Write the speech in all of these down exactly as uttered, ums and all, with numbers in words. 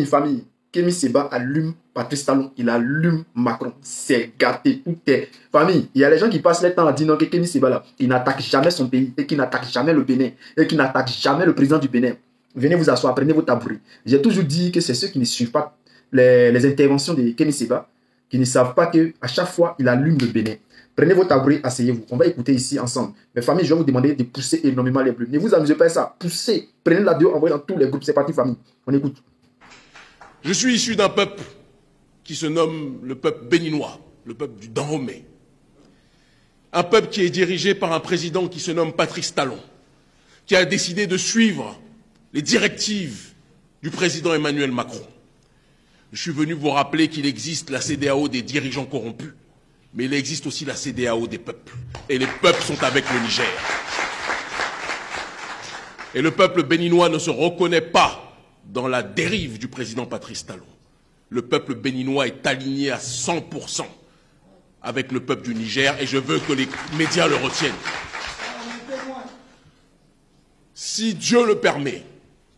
une famille. Kémi Seba allume Patrice Talon, il allume Macron. C'est gâté, toute est famille. Il y a les gens qui passent le temps à dire non, que Kémi Seba, là, il n'attaque jamais son pays, et qui n'attaque jamais le Bénin, et qui n'attaque jamais le président du Bénin. Venez vous asseoir, prenez vos tabourets. J'ai toujours dit que c'est ceux qui ne suivent pas les, les interventions de Kémi Seba, qui ne savent pas qu'à chaque fois, il allume le Bénin. Prenez vos tabourets, asseyez-vous. On va écouter ici ensemble. Mes familles, je vais vous demander de pousser énormément les bleus. Ne vous amusez pas à ça. Poussez. Prenez la deux, envoyez dans tous les groupes. C'est parti, famille. On écoute. Je suis issu d'un peuple qui se nomme le peuple béninois, le peuple du Dahomey. Un peuple qui est dirigé par un président qui se nomme Patrice Talon, qui a décidé de suivre les directives du président Emmanuel Macron. Je suis venu vous rappeler qu'il existe la CEDEAO des dirigeants corrompus, mais il existe aussi la CEDEAO des peuples. Et les peuples sont avec le Niger. Et le peuple béninois ne se reconnaît pas dans la dérive du président Patrice Talon. Le peuple béninois est aligné à cent pour cent avec le peuple du Niger et je veux que les médias le retiennent. Si Dieu le permet,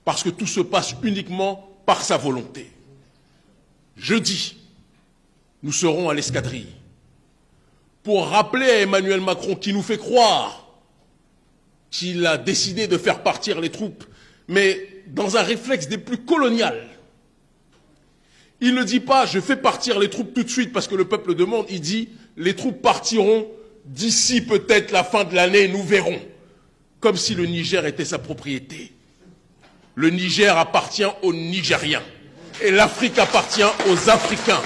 parce que tout se passe uniquement par sa volonté, jeudi, nous serons à l'escadrille pour rappeler à Emmanuel Macron qui nous fait croire qu'il a décidé de faire partir les troupes, mais dans un réflexe des plus coloniales. Il ne dit pas « je fais partir les troupes tout de suite parce que le peuple demande », il dit « les troupes partiront d'ici peut-être la fin de l'année, nous verrons ». Comme si le Niger était sa propriété. Le Niger appartient aux Nigériens et l'Afrique appartient aux Africains.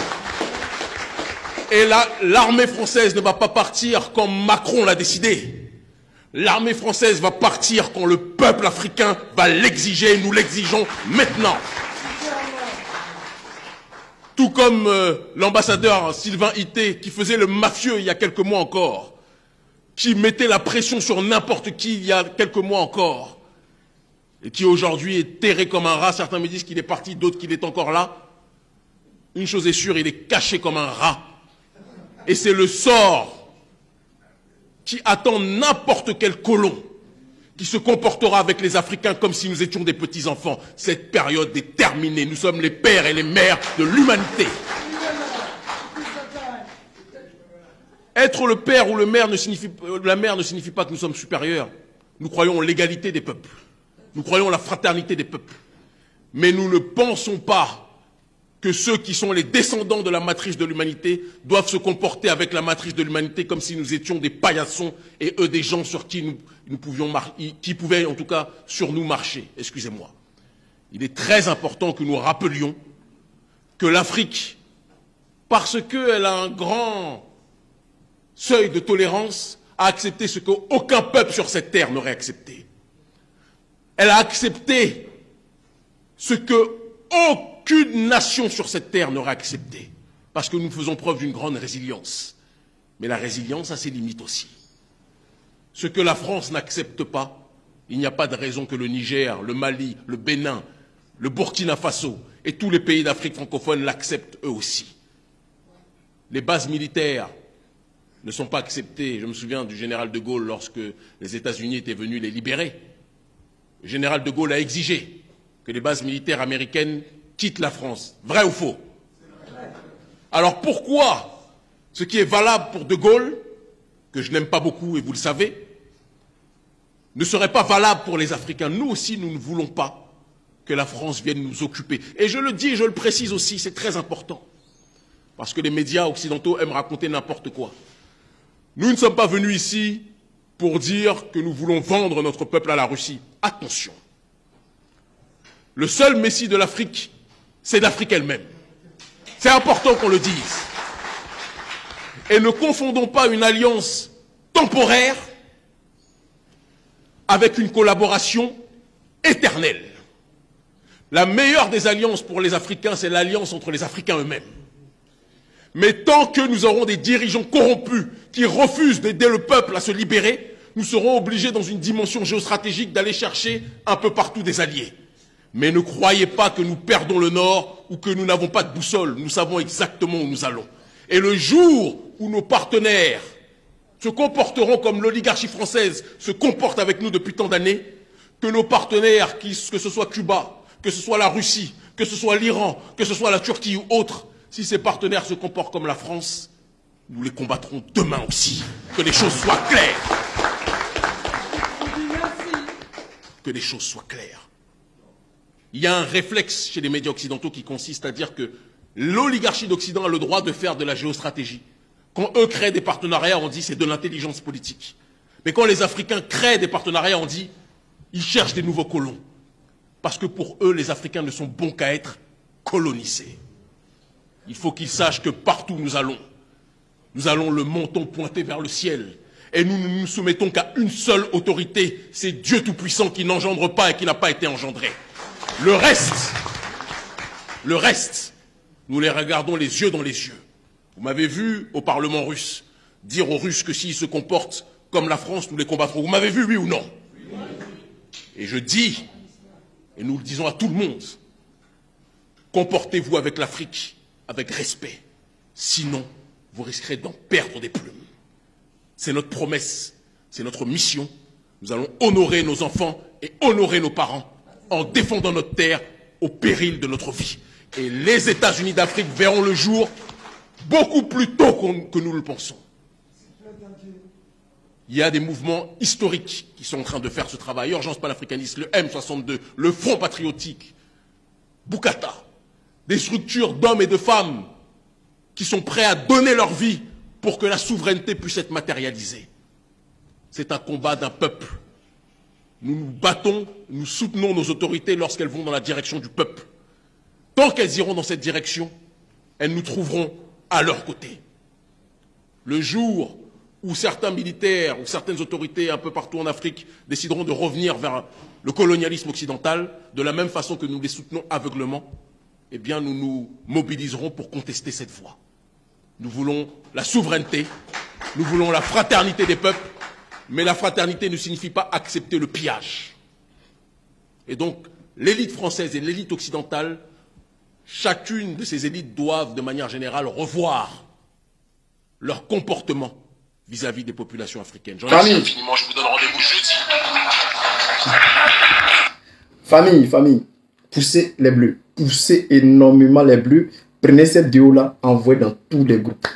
Et là, l'armée française ne va pas partir comme Macron l'a décidé. L'armée française va partir quand le peuple africain va l'exiger. Nous l'exigeons maintenant. Tout comme euh, l'ambassadeur Sylvain Itté, qui faisait le mafieux il y a quelques mois encore, qui mettait la pression sur n'importe qui il y a quelques mois encore, et qui aujourd'hui est terré comme un rat. Certains me disent qu'il est parti, d'autres qu'il est encore là. Une chose est sûre, il est caché comme un rat. Et c'est le sort qui attend n'importe quel colon qui se comportera avec les Africains comme si nous étions des petits-enfants. Cette période est terminée. Nous sommes les pères et les mères de l'humanité. Être le père ou le mère ne signifie, la mère ne signifie pas que nous sommes supérieurs. Nous croyons en l'égalité des peuples. Nous croyons en la fraternité des peuples. Mais nous ne pensons pas que ceux qui sont les descendants de la matrice de l'humanité doivent se comporter avec la matrice de l'humanité comme si nous étions des paillassons et eux des gens sur qui nous, nous pouvions qui pouvaient en tout cas sur nous marcher. Excusez-moi. Il est très important que nous rappelions que l'Afrique, parce qu'elle a un grand seuil de tolérance, a accepté ce qu'aucun peuple sur cette terre n'aurait accepté. Elle a accepté ce que aucun Qu'une nation sur cette terre n'aura accepté, parce que nous faisons preuve d'une grande résilience. Mais la résilience a ses limites aussi. Ce que la France n'accepte pas, il n'y a pas de raison que le Niger, le Mali, le Bénin, le Burkina Faso et tous les pays d'Afrique francophone l'acceptent eux aussi. Les bases militaires ne sont pas acceptées. Je me souviens du général de Gaulle lorsque les États-Unis étaient venus les libérer. Le général de Gaulle a exigé que les bases militaires américaines quitte la France. Vrai ou faux? Alors pourquoi ce qui est valable pour De Gaulle, que je n'aime pas beaucoup et vous le savez, ne serait pas valable pour les Africains? Nous aussi, nous ne voulons pas que la France vienne nous occuper. Et je le dis, je le précise aussi, c'est très important. Parce que les médias occidentaux aiment raconter n'importe quoi. Nous ne sommes pas venus ici pour dire que nous voulons vendre notre peuple à la Russie. Attention. Le seul messie de l'Afrique, c'est l'Afrique elle-même. C'est important qu'on le dise. Et ne confondons pas une alliance temporaire avec une collaboration éternelle. La meilleure des alliances pour les Africains, c'est l'alliance entre les Africains eux-mêmes. Mais tant que nous aurons des dirigeants corrompus qui refusent d'aider le peuple à se libérer, nous serons obligés, dans une dimension géostratégique, d'aller chercher un peu partout des alliés. Mais ne croyez pas que nous perdons le Nord ou que nous n'avons pas de boussole. Nous savons exactement où nous allons. Et le jour où nos partenaires se comporteront comme l'oligarchie française se comporte avec nous depuis tant d'années, que nos partenaires, que ce soit Cuba, que ce soit la Russie, que ce soit l'Iran, que ce soit la Turquie ou autre, si ses partenaires se comportent comme la France, nous les combattrons demain aussi. Que les choses soient claires. Que les choses soient claires. Il y a un réflexe chez les médias occidentaux qui consiste à dire que l'oligarchie d'Occident a le droit de faire de la géostratégie. Quand eux créent des partenariats, on dit c'est de l'intelligence politique. Mais quand les Africains créent des partenariats, on dit ils cherchent des nouveaux colons. Parce que pour eux, les Africains ne sont bons qu'à être colonisés. Il faut qu'ils sachent que partout où nous allons, nous allons le menton pointé vers le ciel. Et nous ne nous soumettons qu'à une seule autorité, c'est Dieu Tout-Puissant qui n'engendre pas et qui n'a pas été engendré. Le reste, le reste, nous les regardons les yeux dans les yeux. Vous m'avez vu au Parlement russe dire aux Russes que s'ils se comportent comme la France, nous les combattrons. Vous m'avez vu, oui ou non? Et je dis, et nous le disons à tout le monde, comportez-vous avec l'Afrique avec respect, sinon vous risquerez d'en perdre des plumes. C'est notre promesse, c'est notre mission. Nous allons honorer nos enfants et honorer nos parents en défendant notre terre au péril de notre vie. Et les États-Unis d'Afrique verront le jour beaucoup plus tôt que nous le pensons. Il y a des mouvements historiques qui sont en train de faire ce travail. Urgence panafricaniste, le M soixante-deux, le Front Patriotique, Bukata, des structures d'hommes et de femmes qui sont prêts à donner leur vie pour que la souveraineté puisse être matérialisée. C'est un combat d'un peuple. Nous nous battons, nous soutenons nos autorités lorsqu'elles vont dans la direction du peuple. Tant qu'elles iront dans cette direction, elles nous trouveront à leur côté. Le jour où certains militaires ou certaines autorités un peu partout en Afrique décideront de revenir vers le colonialisme occidental, de la même façon que nous les soutenons aveuglément, eh bien nous nous mobiliserons pour contester cette voie. Nous voulons la souveraineté, nous voulons la fraternité des peuples, mais la fraternité ne signifie pas accepter le pillage. Et donc l'élite française et l'élite occidentale, chacune de ces élites doivent de manière générale revoir leur comportement vis-à-vis des populations africaines. J'en ai infiniment, je vous donne rendez-vous jeudi. Famille, famille, poussez les bleus. Poussez énormément les bleus. Prenez cette vidéo-là, envoyez dans tous les groupes.